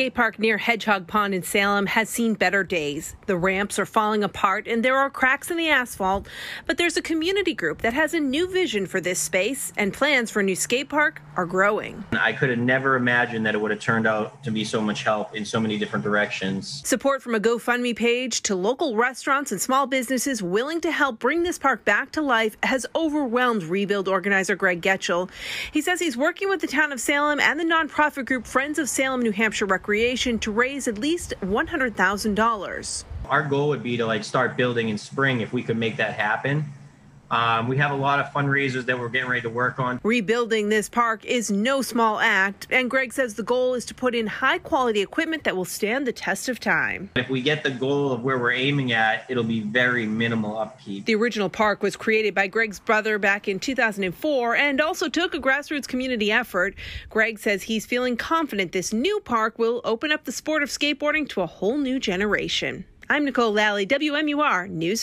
skate park near Hedgehog Pond in Salem has seen better days. The ramps are falling apart and there are cracks in the asphalt, but there's a community group that has a new vision for this space, and plans for a new skate park are growing. I could have never imagined that it would have turned out to be so much help in so many different directions. Support from a GoFundMe page to local restaurants and small businesses willing to help bring this park back to life has overwhelmed rebuild organizer Greg Getchell. He says he's working with the town of Salem and the nonprofit group Friends of Salem, New Hampshire Recreation to raise at least $100,000. Our goal would be to start building in spring if we could make that happen. We have a lot of fundraisers that we're getting ready to work on. Rebuilding this park is no small act, and Greg says the goal is to put in high-quality equipment that will stand the test of time. If we get the goal of where we're aiming at, it'll be very minimal upkeep. The original park was created by Greg's brother back in 2004 and also took a grassroots community effort. Greg says he's feeling confident this new park will open up the sport of skateboarding to a whole new generation. I'm Nicole Lally, WMUR News.